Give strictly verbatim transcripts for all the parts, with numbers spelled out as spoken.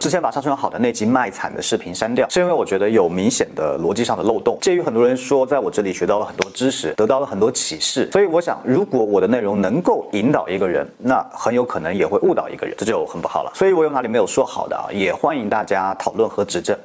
之前把上升好的那集卖惨的视频删掉，是因为我觉得有明显的逻辑上的漏洞。鉴于很多人说在我这里学到了很多知识，得到了很多启示，所以我想，如果我的内容能够引导一个人，那很有可能也会误导一个人，这就很不好了。所以我有哪里没有说好的啊，也欢迎大家讨论和指正。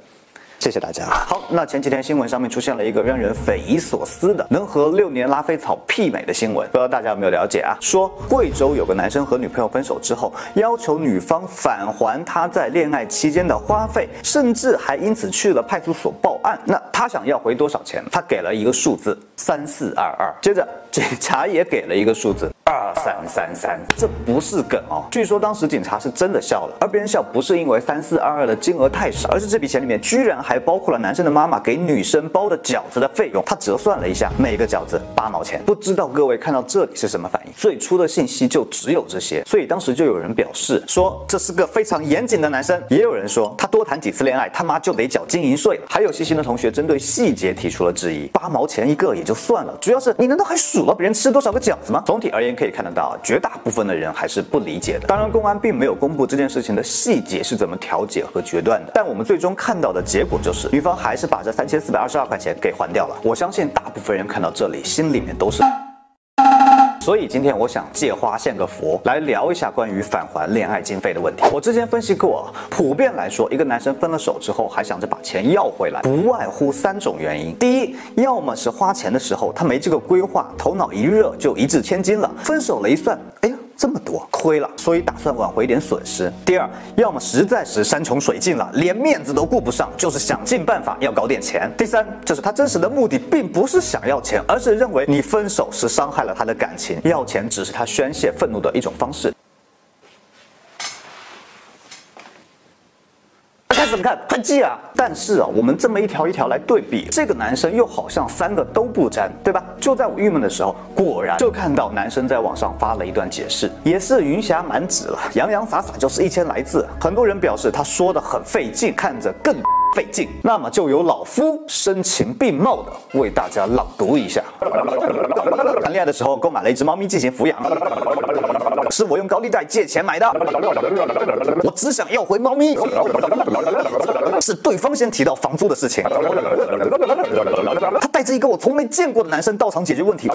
谢谢大家。好，那前几天新闻上面出现了一个让人匪夷所思的能和六年拉菲草媲美的新闻，不知道大家有没有了解啊？说贵州有个男生和女朋友分手之后，要求女方返还他在恋爱期间的花费，甚至还因此去了派出所报案。那他想要回多少钱？他给了一个数字三四二二，接着警察也给了一个数字二三三三，这不是梗哦。据说当时警察是真的笑了，而别人笑不是因为三四二二的金额太少，而是这笔钱里面居然还 还包括了男生的妈妈给女生包的饺子的费用，他折算了一下，每个饺子八毛钱。不知道各位看到这里是什么反应？最初的信息就只有这些，所以当时就有人表示说这是个非常严谨的男生，也有人说他多谈几次恋爱他妈就得缴经营税了。还有细心的同学针对细节提出了质疑，八毛钱一个也就算了，主要是你难道还数了别人吃多少个饺子吗？总体而言可以看得到，绝大部分的人还是不理解的。当然，公安并没有公布这件事情的细节是怎么调解和决断的，但我们最终看到的结果 就是女方还是把这三千四百二十二块钱给还掉了。我相信大部分人看到这里，心里面都是。 所以今天我想借花献个佛，来聊一下关于返还恋爱经费的问题。我之前分析过啊，普遍来说，一个男生分了手之后还想着把钱要回来，不外乎三种原因：第一，要么是花钱的时候他没这个规划，头脑一热就一掷千金了，分手了一算，哎呀这么多，亏了，所以打算挽回点损失；第二，要么实在是山穷水尽了，连面子都顾不上，就是想尽办法要搞点钱；第三，就是他真实的目的并不是想要钱，而是认为你分手是伤害了他的感情。 要钱只是他宣泄愤怒的一种方式。开始看喷气啊！但是啊，我们这么一条一条来对比，这个男生又好像三个都不沾，对吧？就在我郁闷的时候，果然就看到男生在网上发了一段解释，也是云霞满纸了，洋洋洒洒就是一千来字。很多人表示他说的很费劲，看着更 费劲，那么就由老夫声情并茂的为大家朗读一下。谈恋爱的时候购买了一只猫咪进行抚养，是我用高利贷借钱买的。我只想要回猫咪，是对方先提到房租的事情。他带着一个我从没见过的男生到场解决问题，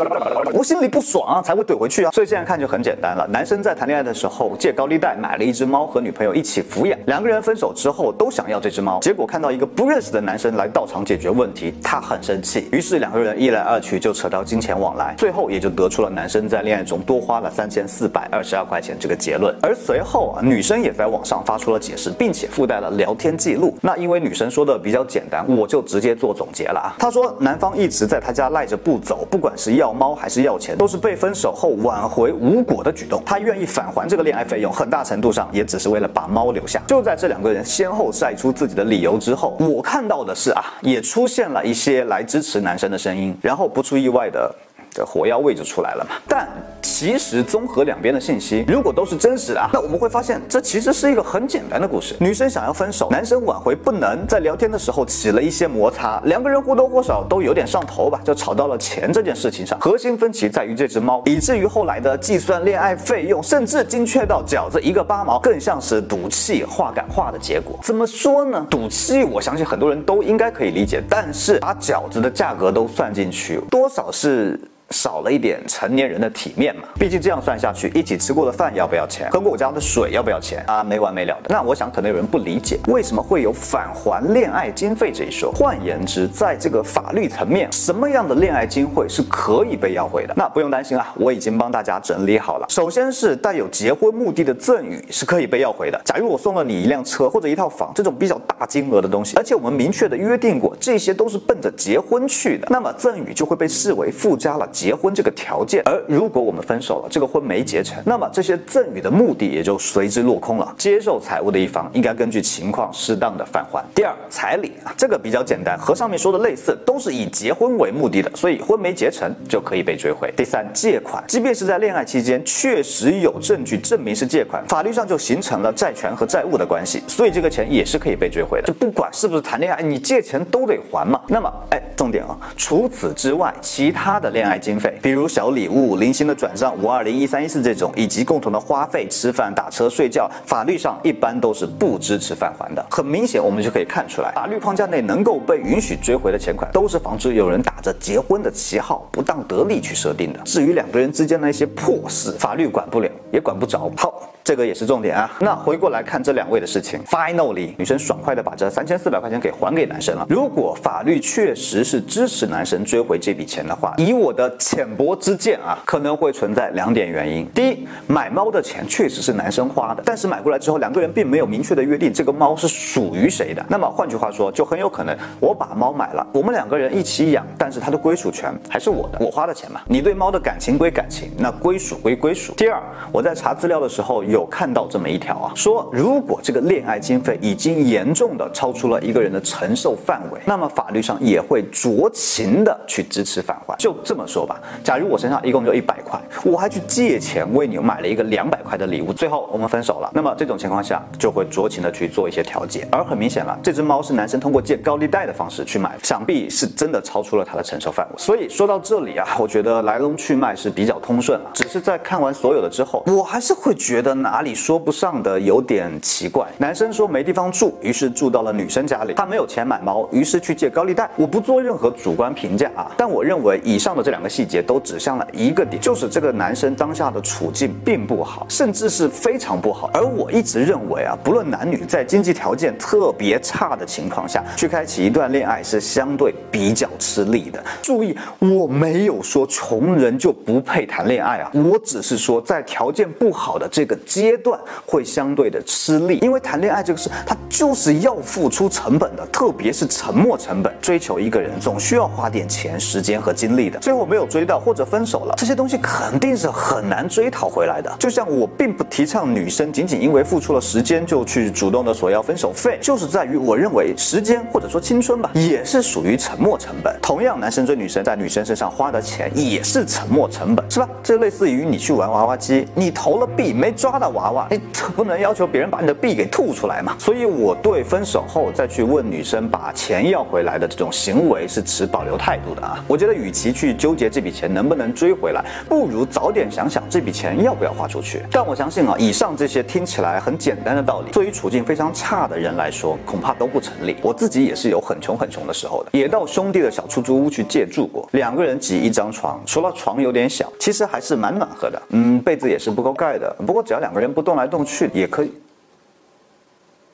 我心里不爽啊，才会怼回去啊。所以现在看就很简单了，男生在谈恋爱的时候借高利贷买了一只猫和女朋友一起抚养，两个人分手之后都想要这只猫，结果看到 一个不认识的男生来到场解决问题，他很生气，于是两个人一来二去就扯到金钱往来，最后也就得出了男生在恋爱中多花了三千四百二十二块钱这个结论。而随后啊，女生也在网上发出了解释，并且附带了聊天记录。那因为女生说的比较简单，我就直接做总结了啊。她说男方一直在她家赖着不走，不管是要猫还是要钱，都是被分手后挽回无果的举动。他愿意返还这个恋爱费用，很大程度上也只是为了把猫留下。就在这两个人先后晒出自己的理由之后， 后我看到的是啊，也出现了一些来支持男生的声音，然后不出意外的，这火药味就出来了嘛。但其实综合两边的信息，如果都是真实的啊，那我们会发现这其实是一个很简单的故事。女生想要分手，男生挽回不能，在聊天的时候起了一些摩擦，两个人或多或少都有点上头吧，就吵到了钱这件事情上。核心分歧在于这只猫，以至于后来的计算恋爱费用，甚至精确到饺子一个八毛，更像是赌气话赶话的结果。怎么说呢？赌气，我相信很多人都应该可以理解，但是把饺子的价格都算进去，多少是 少了一点成年人的体面嘛，毕竟这样算下去，一起吃过的饭要不要钱，喝过我家的水要不要钱啊，没完没了的。那我想可能有人不理解，为什么会有返还恋爱经费这一说？换言之，在这个法律层面，什么样的恋爱经费是可以被要回的？那不用担心啊，我已经帮大家整理好了。首先是带有结婚目的的赠与是可以被要回的。假如我送了你一辆车或者一套房这种比较大金额的东西，而且我们明确的约定过，这些都是奔着结婚去的，那么赠与就会被视为附加了 结婚这个条件，而如果我们分手了，这个婚没结成，那么这些赠与的目的也就随之落空了。接受财物的一方应该根据情况适当的返还。第二，彩礼啊，这个比较简单，和上面说的类似，都是以结婚为目的的，所以婚没结成就可以被追回。第三，借款，即便是在恋爱期间确实有证据证明是借款，法律上就形成了债权和债务的关系，所以这个钱也是可以被追回的。就不管是不是谈恋爱，你借钱都得还嘛。那么，哎，重点啊，除此之外，其他的恋爱 经费经费，比如小礼物、零星的转账、五二零、一三一四这种，以及共同的花费、吃饭、打车、睡觉，法律上一般都是不支持返还的。很明显，我们就可以看出来，法律框架内能够被允许追回的钱款，都是防止有人打着结婚的旗号不当得利去设定的。至于两个人之间的一些破事，法律管不了，也管不着。好，这个也是重点啊。那回过来看这两位的事情 ，finally， 女生爽快的把这三千四百块钱给还给男生了。如果法律确实是支持男生追回这笔钱的话，以我的浅薄之见啊，可能会存在两点原因。第一，买猫的钱确实是男生花的，但是买过来之后，两个人并没有明确的约定这个猫是属于谁的。那么换句话说，就很有可能我把猫买了，我们两个人一起养，但是它的归属权还是我的，我花的钱嘛。你对猫的感情归感情，那归属归归属。第二，我在查资料的时候有看到这么一条啊，说如果这个恋爱经费已经严重的超出了一个人的承受范围，那么法律上也会酌情的去支持返还。就这么说吧，假如我身上一共就一百块，我还去借钱为你买了一个两百块的礼物，最后我们分手了，那么这种情况下就会酌情的去做一些调节。而很明显了，这只猫是男生通过借高利贷的方式去买，想必是真的超出了他的承受范围。所以说到这里啊，我觉得来龙去脉是比较通顺了，只是在看完所有的之后，我还是会觉得哪里说不上的有点奇怪。男生说没地方住，于是住到了女生家里，他没有钱买猫，于是去借高利贷。我不做任何主观评价啊，但我认为以上的这两个细节都指向了一个点，就是这个男生当下的处境并不好，甚至是非常不好。而我一直认为啊，不论男女，在经济条件特别差的情况下去开启一段恋爱是相对比较吃力的。注意，我没有说穷人就不配谈恋爱啊，我只是说在条件不好的这个阶段会相对的吃力，因为谈恋爱这个事它就是要付出成本的，特别是沉没成本。追求一个人总需要花点钱、时间和精力的，最后没有追到或者分手了，这些东西肯定是很难追讨回来的。就像我并不提倡女生仅仅因为付出了时间就去主动的索要分手费，就是在于我认为时间或者说青春吧，也是属于沉没成本。同样，男生追女生在女生身上花的钱也是沉没成本，是吧？这类似于你去玩娃娃机，你投了币没抓到娃娃，你不能要求别人把你的币给吐出来嘛。所以我对分手后再去问女生把钱要回来的这种行为是持保留态度的啊。我觉得与其去纠结这笔钱能不能追回来，不如早点想想这笔钱要不要花出去。但我相信啊，以上这些听起来很简单的道理，对于处境非常差的人来说恐怕都不成立。我自己也是有很穷很穷的时候的，也到兄弟的小出租屋去借住过，两个人挤一张床，除了床有点小，其实还是蛮暖和的。嗯，被子也是不够盖的，不过只要两个人不动来动去也可以。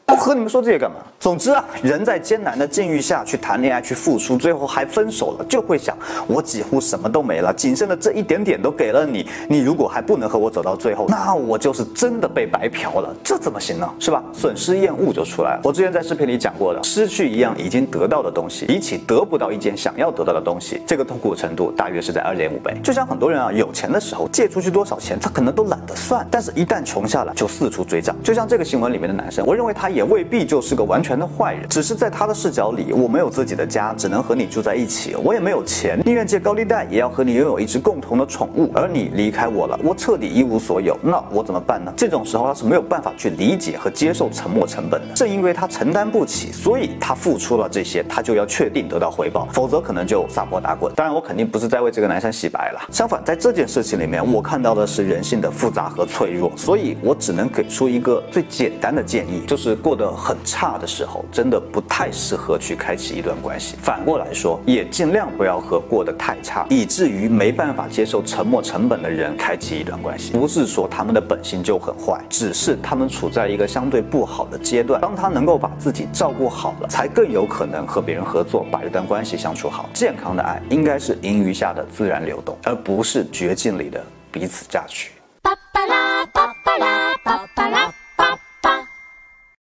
我和你们说这些干嘛？总之啊，人在艰难的境遇下去谈恋爱、去付出，最后还分手了，就会想：我几乎什么都没了，仅剩的这一点点都给了你，你如果还不能和我走到最后，那我就是真的被白嫖了，这怎么行呢？是吧？损失厌恶就出来了。我之前在视频里讲过的，失去一样已经得到的东西，比起得不到一件想要得到的东西，这个痛苦程度大约是在二点五倍。就像很多人啊，有钱的时候借出去多少钱，他可能都懒得算，但是一旦穷下来，就四处追账。就像这个新闻里面的男生，我认为他也未必就是个完全的坏人，只是在他的视角里，我没有自己的家，只能和你住在一起，我也没有钱，宁愿借高利贷也要和你拥有一只共同的宠物，而你离开我了，我彻底一无所有，那我怎么办呢？这种时候他是没有办法去理解和接受沉没成本的，正因为他承担不起，所以他付出了这些，他就要确定得到回报，否则可能就撒泼打滚。当然我肯定不是在为这个男生洗白了，相反在这件事情里面，我看到的是人性的复杂和脆弱，所以我只能给出一个最简单的建议，就是过得很差的时候，真的不太适合去开启一段关系。反过来说，也尽量不要和过得太差，以至于没办法接受沉没成本的人开启一段关系。不是说他们的本性就很坏，只是他们处在一个相对不好的阶段。当他能够把自己照顾好了，才更有可能和别人合作，把一段关系相处好。健康的爱应该是盈余下的自然流动，而不是绝境里的彼此榨取。